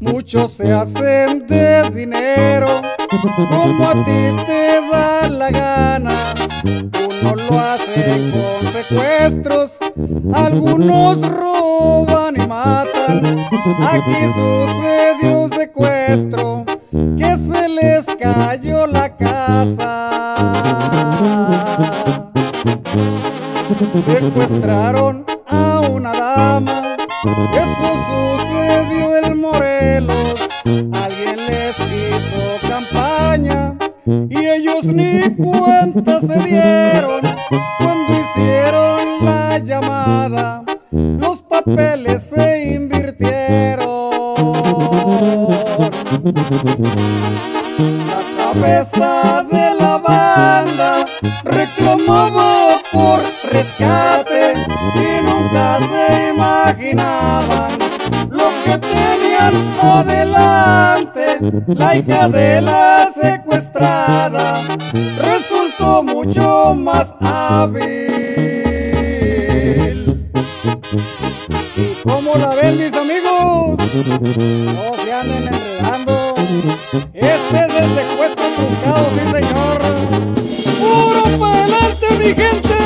Muchos se hacen de dinero como a ti te da la gana. Uno lo hace con secuestros, algunos roban y matan. Aquí sucedió un secuestro que se les cayó la casa. Secuestraron a una dama, eso sucedió en Morelos. Alguien les hizo campaña y ellos ni cuenta se dieron. Cuando hicieron la llamada, los papeles se invirtieron. La cabeza de la banda reclamó por rescate y nunca se imaginaban lo que tenían adelante. La hija de la secuestrada resultó mucho más hábil. ¿Y cómo la ven, mis amigos? No se anden enredando. Este es el secuestro truncado, sí señor. ¡Puro para adelante, mi gente!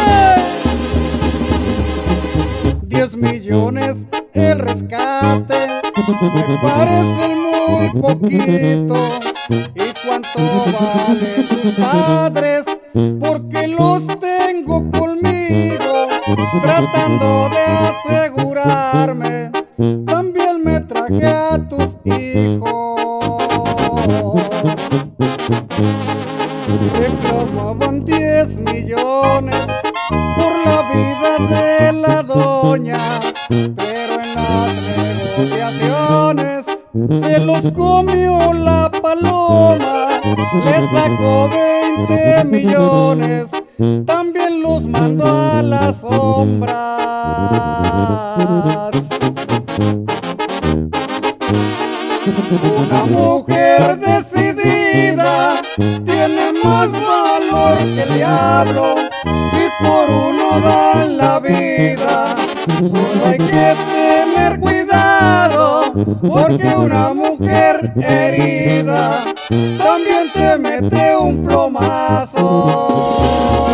10 millones el rescate, me parecen muy poquito. ¿Y cuánto valen tus padres? Porque los tengo conmigo, tratando de asegurarme. También me traje a tus hijos. Reclamaban 10 millones por la vida de la doña, pero en las negociaciones se los comió la paloma. Les sacó 20 millones, también los mandó a las sombras. Una mujer decidida tiene más valor que el diablo. Si por uno dan la vida, solo hay que tener cuidado, porque una mujer herida también te mete un plomazo.